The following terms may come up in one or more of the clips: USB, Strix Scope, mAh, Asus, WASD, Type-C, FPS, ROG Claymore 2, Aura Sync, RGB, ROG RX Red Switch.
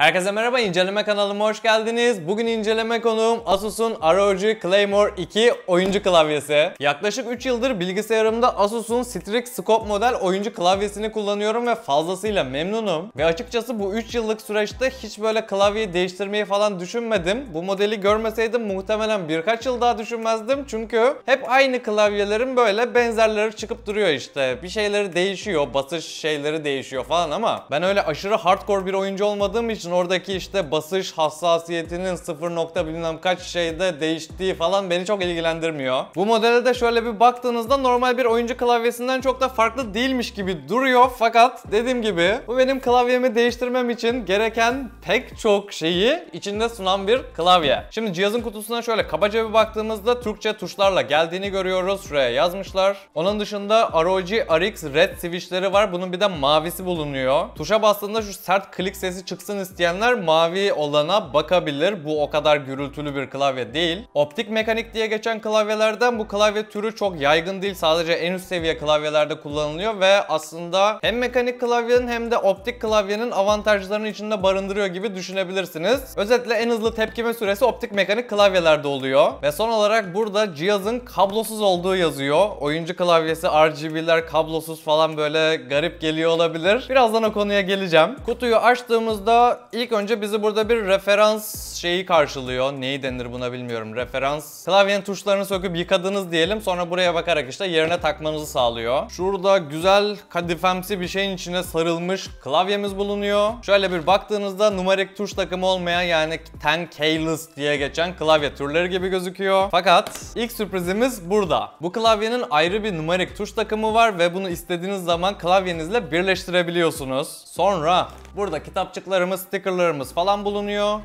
Herkese merhaba, inceleme kanalıma hoş geldiniz. Bugün inceleme konuğum Asus'un ROG Claymore 2 oyuncu klavyesi. Yaklaşık 3 yıldır bilgisayarımda Asus'un Strix Scope model oyuncu klavyesini kullanıyorum ve fazlasıyla memnunum. Ve açıkçası bu 3 yıllık süreçte hiç böyle klavyeyi değiştirmeyi falan düşünmedim. Bu modeli görmeseydim muhtemelen birkaç yıl daha düşünmezdim. Çünkü hep aynı klavyelerin böyle benzerleri çıkıp duruyor işte. Bir şeyleri değişiyor, basış şeyleri değişiyor falan ama ben öyle aşırı hardcore bir oyuncu olmadığım için oradaki işte basış hassasiyetinin 0 nokta bilmem kaç şeyde değiştiği falan beni çok ilgilendirmiyor. Bu modele de şöyle bir baktığınızda normal bir oyuncu klavyesinden çok da farklı değilmiş gibi duruyor. Fakat dediğim gibi bu benim klavyemi değiştirmem için gereken pek çok şeyi içinde sunan bir klavye. Şimdi cihazın kutusuna şöyle kabaca bir baktığımızda Türkçe tuşlarla geldiğini görüyoruz. Şuraya yazmışlar. Onun dışında ROG RX Red Switch'leri var. Bunun bir de mavisi bulunuyor. Tuşa bastığında şu sert klik sesi çıksın isteyenler mavi olana bakabilir. Bu o kadar gürültülü bir klavye değil. Optik mekanik diye geçen klavyelerden bu klavye türü çok yaygın değil. Sadece en üst seviye klavyelerde kullanılıyor ve aslında hem mekanik klavyenin hem de optik klavyenin avantajlarını içinde barındırıyor gibi düşünebilirsiniz. Özetle en hızlı tepkime süresi optik mekanik klavyelerde oluyor. Ve son olarak burada cihazın kablosuz olduğu yazıyor. Oyuncu klavyesi, RGB'ler kablosuz falan böyle garip geliyor olabilir. Birazdan o konuya geleceğim. Kutuyu açtığımızda İlk önce bizi burada bir referans şeyi karşılıyor. Neyi denir buna bilmiyorum. Referans. Klavyenin tuşlarını söküp yıkadınız diyelim. Sonra buraya bakarak işte yerine takmanızı sağlıyor. Şurada güzel kadifemsi bir şeyin içine sarılmış klavyemiz bulunuyor. Şöyle bir baktığınızda numarik tuş takımı olmayan yani 10K'less diye geçen klavye türleri gibi gözüküyor. Fakat ilk sürprizimiz burada. Bu klavyenin ayrı bir numarik tuş takımı var ve bunu istediğiniz zaman klavyenizle birleştirebiliyorsunuz. Sonra burada kitapçıklarımız, stickerlarımız falan bulunuyor.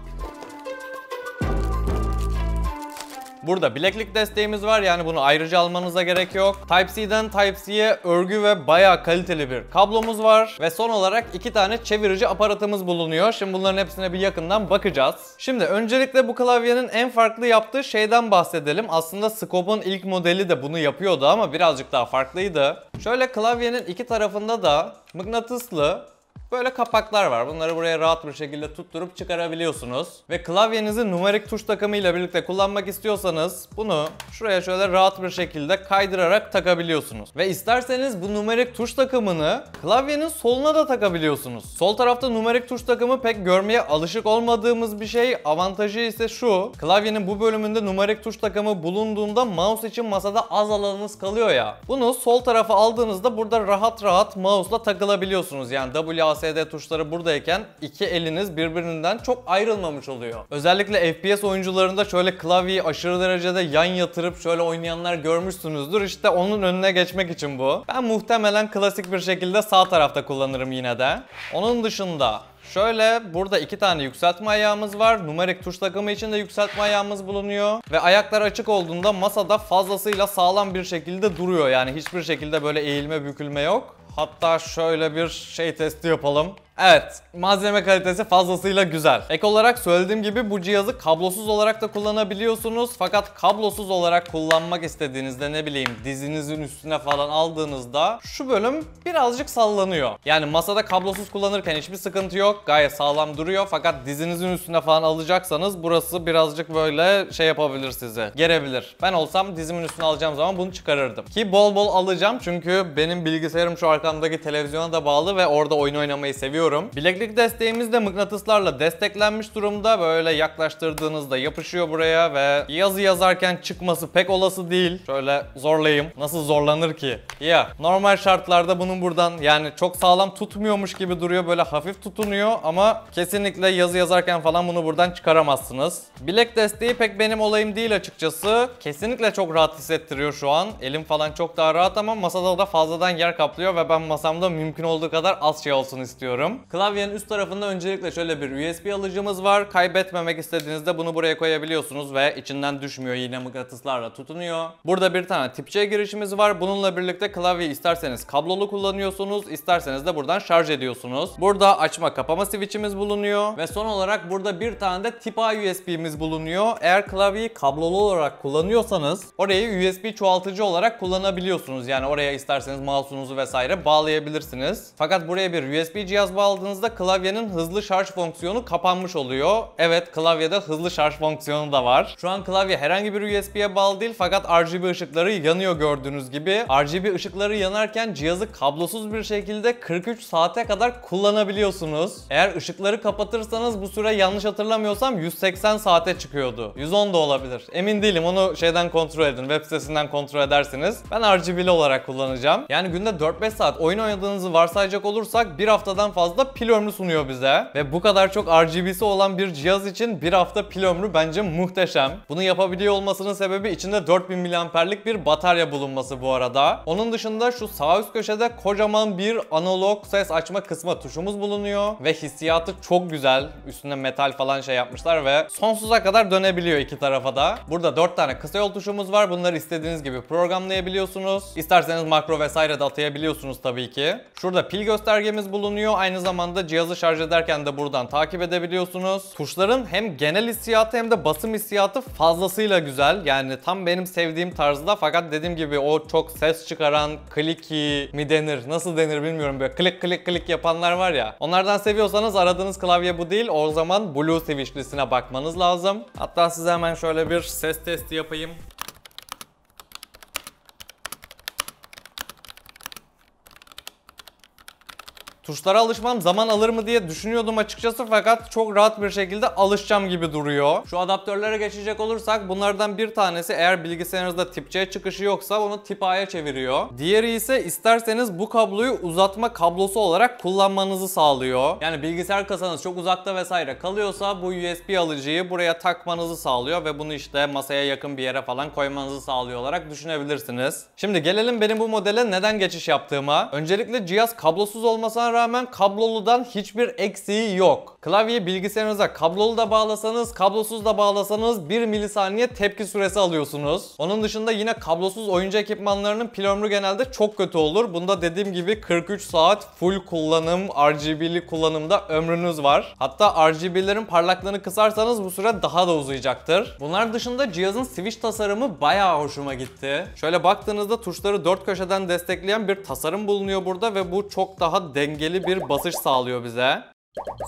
Burada bileklik desteğimiz var, yani bunu ayrıca almanıza gerek yok. Type-C'den Type-C'ye örgü ve bayağı kaliteli bir kablomuz var. Ve son olarak 2 tane çevirici aparatımız bulunuyor. Şimdi bunların hepsine bir yakından bakacağız. Şimdi öncelikle bu klavyenin en farklı yaptığı şeyden bahsedelim. Aslında Scope'un ilk modeli de bunu yapıyordu ama birazcık daha farklıydı. Şöyle klavyenin iki tarafında da mıknatıslı böyle kapaklar var. Bunları buraya rahat bir şekilde tutturup çıkarabiliyorsunuz. Ve klavyenizi numarik tuş takımıyla birlikte kullanmak istiyorsanız bunu şuraya şöyle rahat bir şekilde kaydırarak takabiliyorsunuz. Ve isterseniz bu numarik tuş takımını klavyenin soluna da takabiliyorsunuz. Sol tarafta numarik tuş takımı pek görmeye alışık olmadığımız bir şey. Avantajı ise şu. Klavyenin bu bölümünde numarik tuş takımı bulunduğunda mouse için masada az alanınız kalıyor ya. Bunu sol tarafa aldığınızda burada rahat rahat mouse'la takılabiliyorsunuz. Yani WASD tuşları buradayken iki eliniz birbirinden çok ayrılmamış oluyor. Özellikle FPS oyuncularında şöyle klavyeyi aşırı derecede yan yatırıp şöyle oynayanlar görmüşsünüzdür. İşte onun önüne geçmek için bu. Ben muhtemelen klasik bir şekilde sağ tarafta kullanırım yine de. Onun dışında şöyle burada 2 tane yükseltme ayağımız var. Numarik tuş takımı için de yükseltme ayağımız bulunuyor. Ve ayaklar açık olduğunda masada fazlasıyla sağlam bir şekilde duruyor. Yani hiçbir şekilde böyle eğilme bükülme yok. Hatta şöyle bir şey testi yapalım. Evet, malzeme kalitesi fazlasıyla güzel. Ek olarak söylediğim gibi bu cihazı kablosuz olarak da kullanabiliyorsunuz. Fakat kablosuz olarak kullanmak istediğinizde ne bileyim dizinizin üstüne falan aldığınızda şu bölüm birazcık sallanıyor. Yani masada kablosuz kullanırken hiçbir sıkıntı yok. Gayet sağlam duruyor. Fakat dizinizin üstüne falan alacaksanız burası birazcık böyle şey yapabilir sizi. Gerebilir. Ben olsam dizimin üstüne alacağım zaman bunu çıkarırdım. Ki bol bol alacağım çünkü benim bilgisayarım şu arkamdaki televizyona da bağlı ve orada oyun oynamayı seviyorum. Bileklik desteğimiz de mıknatıslarla desteklenmiş durumda. Böyle yaklaştırdığınızda yapışıyor buraya ve yazı yazarken çıkması pek olası değil. Şöyle zorlayayım. Nasıl zorlanır ki? Ya normal şartlarda bunun buradan yani çok sağlam tutmuyormuş gibi duruyor. Böyle hafif tutunuyor ama kesinlikle yazı yazarken falan bunu buradan çıkaramazsınız. Bilek desteği pek benim olayım değil açıkçası. Kesinlikle çok rahat hissettiriyor şu an. Elim falan çok daha rahat ama masada da fazladan yer kaplıyor ve ben masamda mümkün olduğu kadar az şey olsun istiyorum. Klavyenin üst tarafında öncelikle şöyle bir USB alıcımız var. Kaybetmemek istediğinizde bunu buraya koyabiliyorsunuz ve içinden düşmüyor, yine mıknatıslarla tutunuyor. Burada bir tane Type-C girişimiz var. Bununla birlikte klavyeyi isterseniz kablolu kullanıyorsunuz, isterseniz de buradan şarj ediyorsunuz. Burada açma kapama switch'imiz bulunuyor ve son olarak burada bir tane de Type-A USB'miz bulunuyor. Eğer klavyeyi kablolu olarak kullanıyorsanız orayı USB çoğaltıcı olarak kullanabiliyorsunuz. Yani oraya isterseniz mouse'unuzu vesaire bağlayabilirsiniz. Fakat buraya bir USB cihaz bağlayabilirsiniz. aldığınızda klavyenin hızlı şarj fonksiyonu kapanmış oluyor. Evet, klavyede hızlı şarj fonksiyonu da var. Şu an klavye herhangi bir USB'ye bağlı değil fakat RGB ışıkları yanıyor gördüğünüz gibi. RGB ışıkları yanarken cihazı kablosuz bir şekilde 43 saate kadar kullanabiliyorsunuz. Eğer ışıkları kapatırsanız bu süre yanlış hatırlamıyorsam 180 saate çıkıyordu. 110 da olabilir. Emin değilim, onu şeyden kontrol edin. Web sitesinden kontrol edersiniz. Ben RGB'li olarak kullanacağım. Yani günde 4-5 saat oyun oynadığınızı varsayacak olursak bir haftadan fazla pil ömrü sunuyor bize. Ve bu kadar çok RGB'si olan bir cihaz için bir hafta pil ömrü bence muhteşem. Bunu yapabiliyor olmasının sebebi içinde 4000 mAh'lik bir batarya bulunması bu arada. Onun dışında şu sağ üst köşede kocaman bir analog ses açma kısma tuşumuz bulunuyor. Ve hissiyatı çok güzel. Üstüne metal falan şey yapmışlar ve sonsuza kadar dönebiliyor iki tarafa da. Burada 4 tane kısa yol tuşumuz var. Bunları istediğiniz gibi programlayabiliyorsunuz. İsterseniz makro vesaire de atayabiliyorsunuz tabii ki. Şurada pil göstergemiz bulunuyor. Aynı zamanda cihazı şarj ederken de buradan takip edebiliyorsunuz. Tuşların hem genel hissiyatı hem de basım hissiyatı fazlasıyla güzel. Yani tam benim sevdiğim tarzda, fakat dediğim gibi o çok ses çıkaran clicky mi denir, nasıl denir bilmiyorum, böyle klik klik klik yapanlar var ya. Onlardan seviyorsanız aradığınız klavye bu değil. O zaman Blue Switch'lisine bakmanız lazım. Hatta size hemen şöyle bir ses testi yapayım. Tuşlara alışmam zaman alır mı diye düşünüyordum açıkçası, fakat çok rahat bir şekilde alışacağım gibi duruyor. Şu adaptörlere geçecek olursak bunlardan bir tanesi eğer bilgisayarınızda Type-C çıkışı yoksa onu Type-A'ya çeviriyor. Diğeri ise isterseniz bu kabloyu uzatma kablosu olarak kullanmanızı sağlıyor. Yani bilgisayar kasanız çok uzakta vesaire kalıyorsa bu USB alıcıyı buraya takmanızı sağlıyor ve bunu işte masaya yakın bir yere falan koymanızı sağlıyor olarak düşünebilirsiniz. Şimdi gelelim benim bu modele neden geçiş yaptığıma. Öncelikle cihaz kablosuz olmasına rağmen kabloludan hiçbir eksiği yok. Klavyeyi bilgisayarınıza kablolu da bağlasanız, kablosuz da bağlasanız 1 milisaniye tepki süresi alıyorsunuz. Onun dışında yine kablosuz oyuncu ekipmanlarının pil ömrü genelde çok kötü olur. Bunda dediğim gibi 43 saat full kullanım, RGB'li kullanımda ömrünüz var. Hatta RGB'lerin parlaklığını kısarsanız bu süre daha da uzayacaktır. Bunlar dışında cihazın switch tasarımı bayağı hoşuma gitti. Şöyle baktığınızda tuşları 4 köşeden destekleyen bir tasarım bulunuyor burada ve bu çok daha dengeli bir basış sağlıyor bize.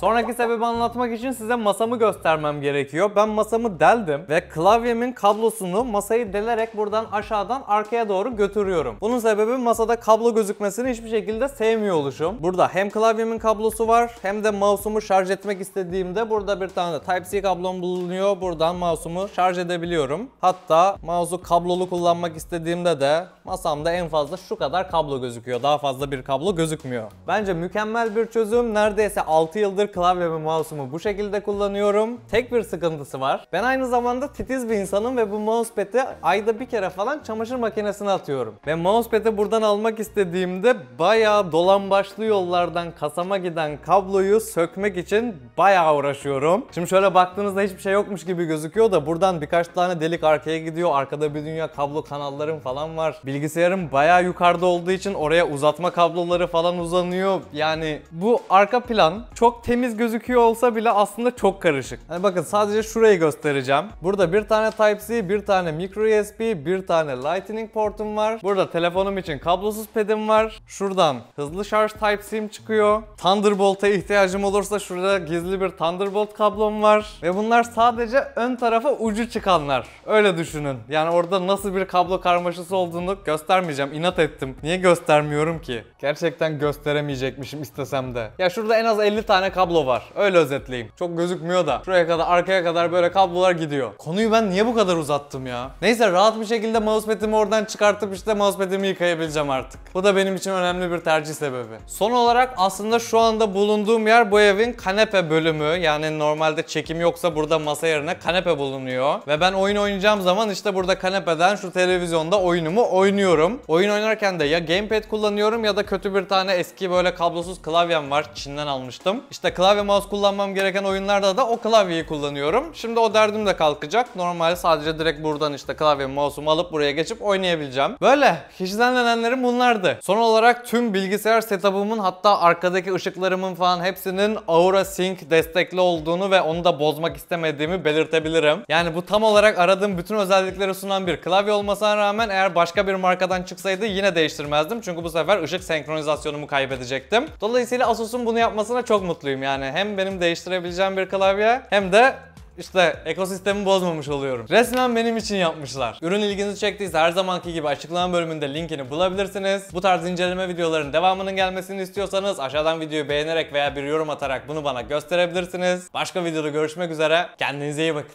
Sonraki sebebi anlatmak için size masamı göstermem gerekiyor. Ben masamı deldim ve klavyemin kablosunu masayı delerek buradan aşağıdan arkaya doğru götürüyorum. Bunun sebebi masada kablo gözükmesini hiçbir şekilde sevmiyor oluşum. Burada hem klavyemin kablosu var hem de mouse'umu şarj etmek istediğimde burada bir tane Type-C kablom bulunuyor. Buradan mouse'umu şarj edebiliyorum. Hatta mouse'u kablolu kullanmak istediğimde de masamda en fazla şu kadar kablo gözüküyor. Daha fazla bir kablo gözükmüyor. Bence mükemmel bir çözüm. Neredeyse 6 yıldır klavyemi, mouse'umu bu şekilde kullanıyorum. Tek bir sıkıntısı var. Ben aynı zamanda titiz bir insanım ve bu mousepad'i ayda bir kere falan çamaşır makinesine atıyorum. Ve mousepad'i buradan almak istediğimde bayağı dolambaçlı yollardan kasama giden kabloyu sökmek için bayağı uğraşıyorum. Şimdi şöyle baktığınızda hiçbir şey yokmuş gibi gözüküyor da buradan birkaç tane delik arkaya gidiyor. Arkada bir dünya kablo kanallarım falan var. Bilgisayarım bayağı yukarıda olduğu için oraya uzatma kabloları falan uzanıyor. Yani bu arka plan çok temiz gözüküyor olsa bile aslında çok karışık. Yani bakın, sadece şurayı göstereceğim. Burada bir tane Type-C, bir tane micro USB, bir tane Lightning portum var. Burada telefonum için kablosuz pedim var. Şuradan hızlı şarj Type-C'm çıkıyor. Thunderbolt'a ihtiyacım olursa şurada gizli bir Thunderbolt kablom var. Ve bunlar sadece ön tarafa ucu çıkanlar. Öyle düşünün. Yani orada nasıl bir kablo karmaşası olduğunu göstermeyeceğim. İnat ettim. Niye göstermiyorum ki? Gerçekten gösteremeyecekmişim istesem de. Ya şurada en az 50 tane kablo var. Öyle özetleyeyim. Çok gözükmüyor da. Şuraya kadar, arkaya kadar böyle kablolar gidiyor. Konuyu ben niye bu kadar uzattım ya? Neyse, rahat bir şekilde mousepad'imi oradan çıkartıp işte mousepad'imi yıkayabileceğim artık. Bu da benim için önemli bir tercih sebebi. Son olarak aslında şu anda bulunduğum yer bu evin kanepe bölümü. Yani normalde çekim yoksa burada masa yerine kanepe bulunuyor. Ve ben oyun oynayacağım zaman işte burada kanepeden şu televizyonda oyunumu oynuyorum. Oyun oynarken de ya gamepad kullanıyorum ya da kötü bir tane eski böyle kablosuz klavyem var. Çin'den almıştım. İşte klavye mouse kullanmam gereken oyunlarda da o klavyeyi kullanıyorum. Şimdi o derdim de kalkacak. Normalde sadece direkt buradan işte klavye mouse'umu alıp buraya geçip oynayabileceğim. Böyle hijyenlenenlerim bunlardı. Son olarak tüm bilgisayar setup'ımın, hatta arkadaki ışıklarımın falan hepsinin Aura Sync destekli olduğunu ve onu da bozmak istemediğimi belirtebilirim. Yani bu tam olarak aradığım bütün özellikleri sunan bir klavye olmasına rağmen eğer başka bir markadan çıksaydı yine değiştirmezdim. Çünkü bu sefer ışık senkronizasyonumu kaybedecektim. Dolayısıyla Asus'un bunu yapmasına çok mutluyum yani. Hem benim değiştirebileceğim bir klavye hem de İşte ekosistemi bozmamış oluyorum. Resmen benim için yapmışlar. Ürün ilginizi çektiyse her zamanki gibi açıklama bölümünde linkini bulabilirsiniz. Bu tarz inceleme videoların devamının gelmesini istiyorsanız aşağıdan videoyu beğenerek veya bir yorum atarak bunu bana gösterebilirsiniz. Başka videoda görüşmek üzere. Kendinize iyi bakın.